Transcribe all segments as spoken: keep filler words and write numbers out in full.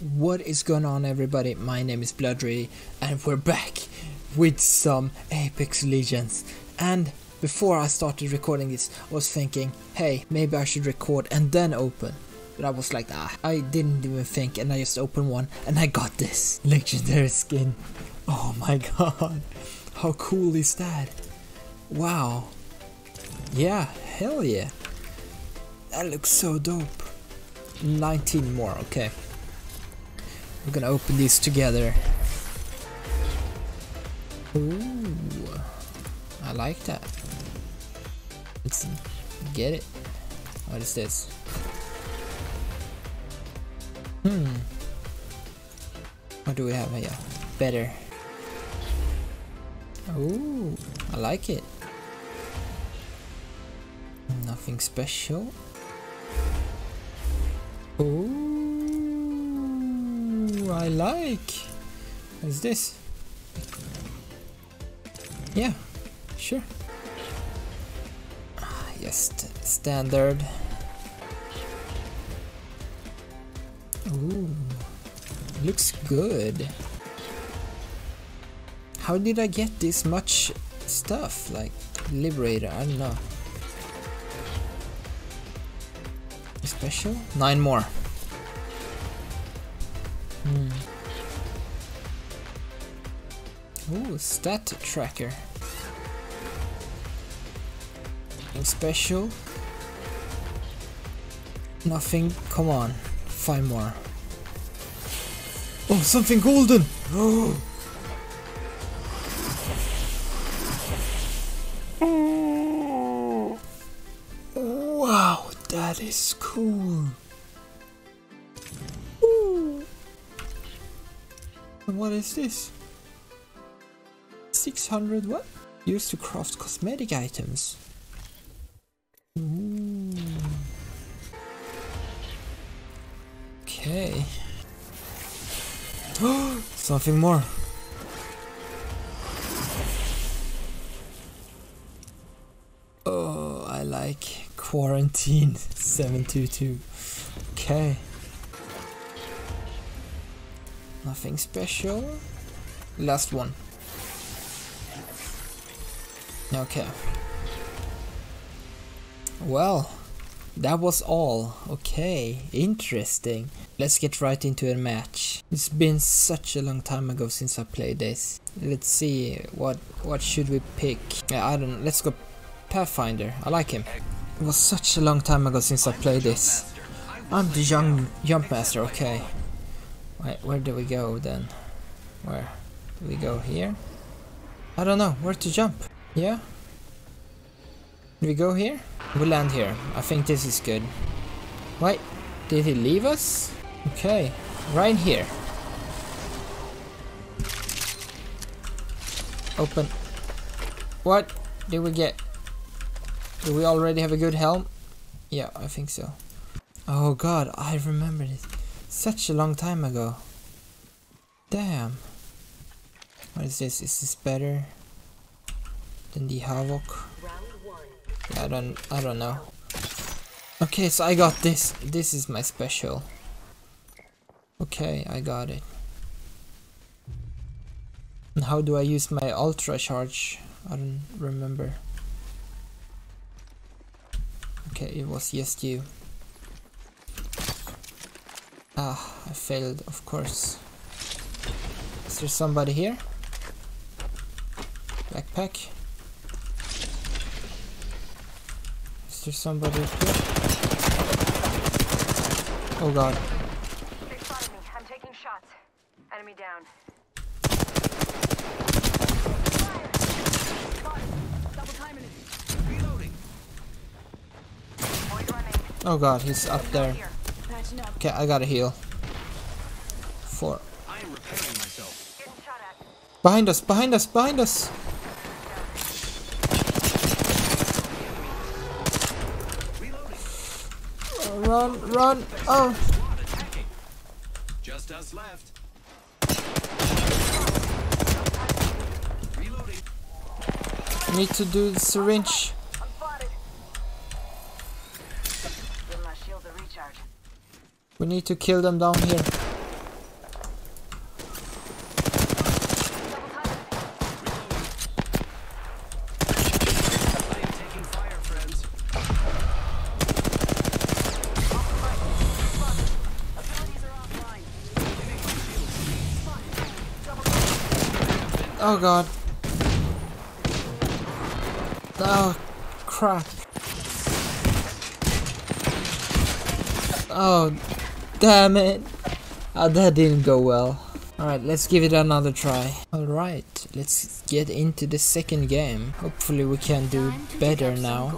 What is going on, everybody? My name is Blodree and we're back with some Apex Legends. And before I started recording this, I was thinking, hey, maybe I should record and then open. But I was like, ah, I didn't even think, and I just opened one and I got this legendary skin. Oh my god, how cool is that? Wow. Yeah, hell yeah. That looks so dope. nineteen more, okay. We're gonna open these together. Ooh, I like that. Let's get it. What is this? Hmm. What do we have here? Better. Ooh, I like it. Nothing special. Ooh. I like. What is this? Yeah, sure. Just standard. Ooh, looks good. How did I get this much stuff? Like Liberator, I don't know. Special? Nine more. Hmm. Ooh, stat tracker. Nothing special. Nothing. Come on, five more. Oh, something golden! Oh. Wow, that is cool. What is this? six hundred what? Used to craft cosmetic items. Ooh. Okay. Something more. Oh, I like quarantine seven two two. Okay. Nothing special. Last one. Okay. Well, that was all. Okay, interesting. Let's get right into a match. It's been such a long time ago since I played this. Let's see, what what should we pick? I don't know. Let's go Pathfinder. I like him. It was such a long time ago since I played this. I'm the young jump master. Okay. Wait, where do we go then? Where do we go here? I don't know where to jump. Yeah. Do we go here? We land here. I think this is good. Wait, did he leave us? Okay, right here. Open. What did we get? Do we already have a good helm? Yeah, I think so. Oh god, I remember this. Such a long time ago. Damn. What is this? Is this better than the Havoc? Yeah, I don't I don't know. Okay, so I got this. This is my special. Okay, I got it. And how do I use my ultra charge? I don't remember. Okay, it was just you. Ah, I failed, of course. Is there somebody here? Backpack. Is there somebody up here? Oh god. They spotted me. I'm taking shots. Enemy down. Double timing it. Reloading. Oh god, he's up there. Okay, I gotta heal. Four. I am repairing myself. Getting shot at. Behind us, behind us, behind us. Oh, run, run. Oh. Just us left. Reloading. Need to do the syringe. We need to kill them down here. Oh god. Oh crap. Oh damn it. Oh, that didn't go well. Alright, let's give it another try. Alright, let's get into the second game. Hopefully we can do better now.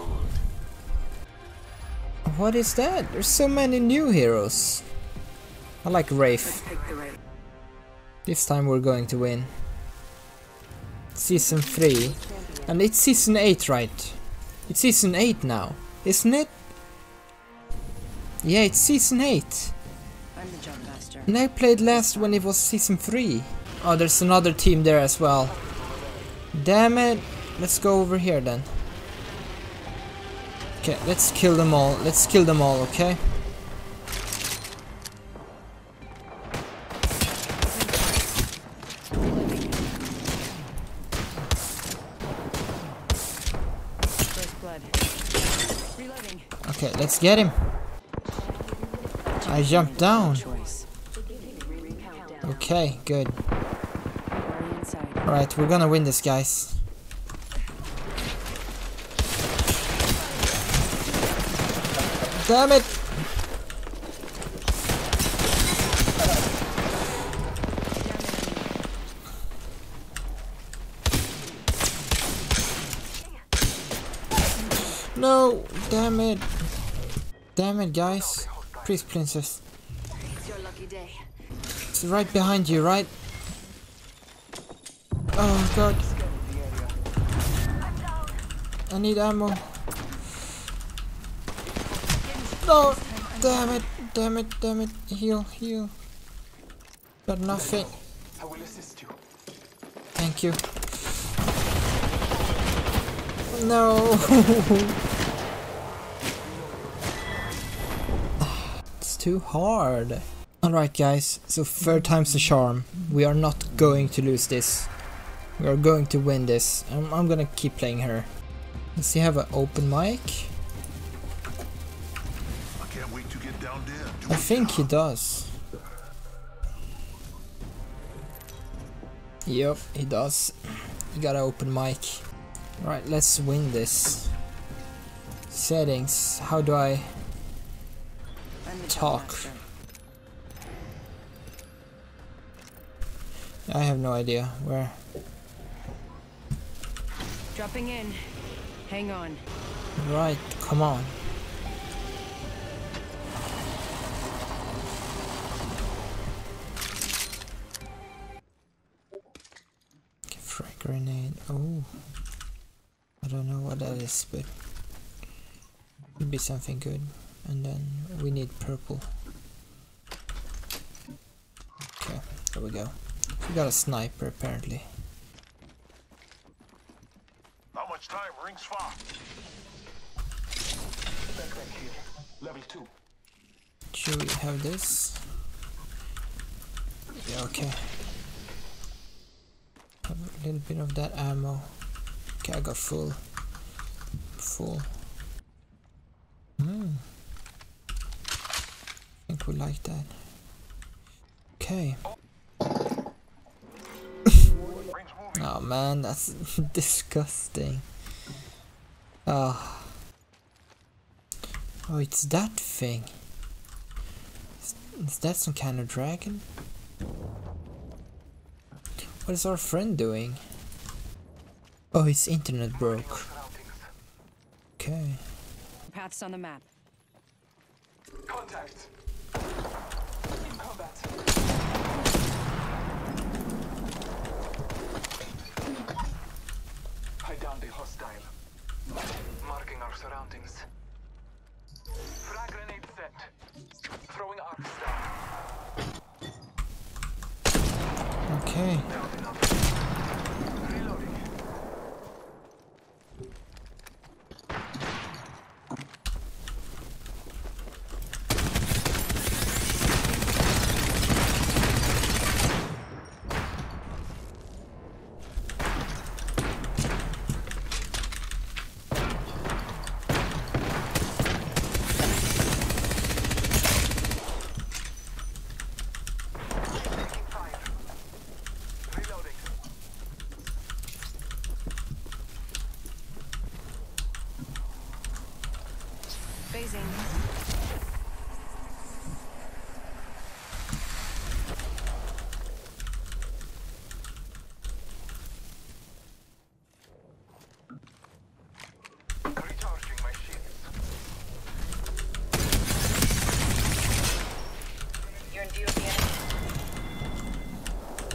What is that? There's so many new heroes. I like Wraith. This time we're going to win. Season three. And it's Season eight, right? It's Season eight now, isn't it? Yeah, it's Season eight. And I played last when it was season three. Oh, there's another team there as well. Damn it. Let's go over here then. Okay, let's kill them all. Let's kill them all, okay? Okay, let's get him. I jumped down. Okay, good. Alright, we're gonna win this, guys. Damn it! No! Damn it! Damn it, guys. Please, princess. It's your lucky day. It's right behind you, right? Oh god. I need ammo. No! Damn it, damn it, damn it. Heal, heal. Got nothing. I will assist you. Thank you. No! It's too hard. Alright guys, so third time's the charm. We are not going to lose this. We are going to win this. I'm, I'm gonna keep playing her. Does he have an open mic? I can't wait to get down there. Do I think he does. Yep, he does. He got an open mic. Alright, let's win this. Settings. How do I talk? I have no idea where. Dropping in. Hang on. Right, come on. Okay, frag grenade. Oh. I don't know what that is, but it'd be something good. And then we need purple. Okay, there we go. We got a sniper apparently. Not much time, rings far. Level two. Should we have this? Yeah, okay. Have a little bit of that ammo. Okay, I got full. Full. Hmm. I think we like that. Okay. Oh man, that's disgusting. Oh. Oh, it's that thing. Is, is that some kind of dragon? What is our friend doing? Oh, his internet broke. Okay. Paths on the map. Contact. In combat. Down the hostile. Marking our surroundings. Frag grenade set. Throwing arcs down. Okay. Reloading.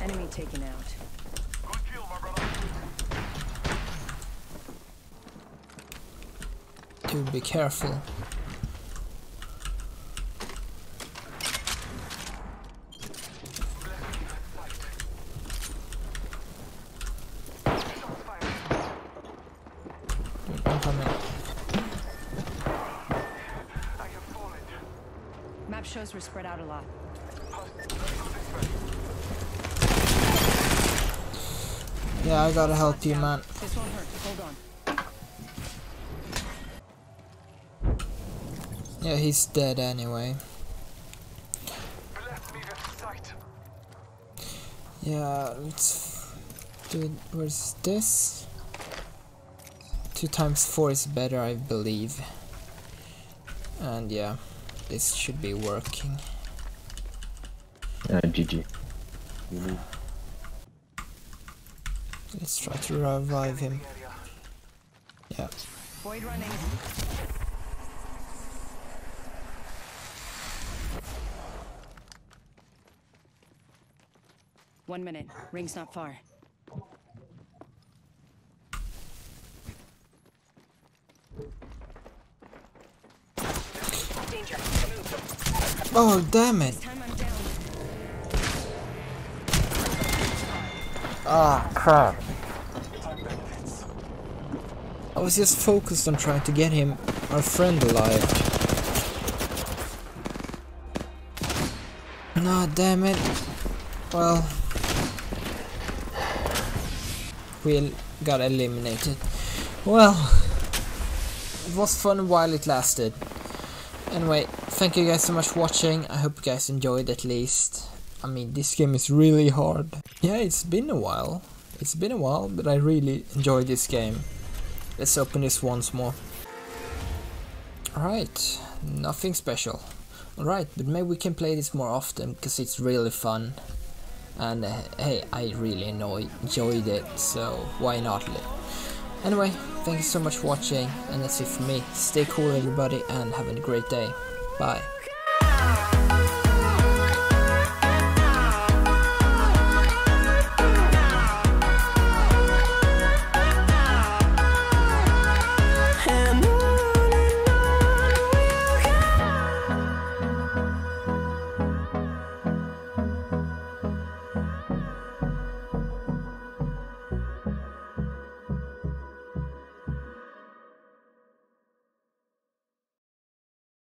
Enemy taken out. Good kill, my brother. Dude, be careful. We're spread out a lot. Yeah, I gotta help you, man. This won't hurt. Hold on. Yeah, he's dead anyway. Yeah, let's do. Where's this? Two times four is better, I believe. And yeah. This should be working. Uh, G G. Mm-hmm. Let's try to revive him. Yeah. Void running. One minute. Ring's not far. Oh, damn it. Ah, crap. I was just focused on trying to get him, our friend, alive. No, damn it. Well, we got eliminated. Well, it was fun while it lasted. Anyway, thank you guys so much for watching. I hope you guys enjoyed at least. I mean, this game is really hard. Yeah, it's been a while. It's been a while, but I really enjoyed this game. Let's open this once more. Alright, nothing special. Alright, but maybe we can play this more often, because it's really fun. And uh, hey, I really enjoyed it, so why not? Anyway, thank you so much for watching, and that's it for me. Stay cool everybody, and have a great day. Bye.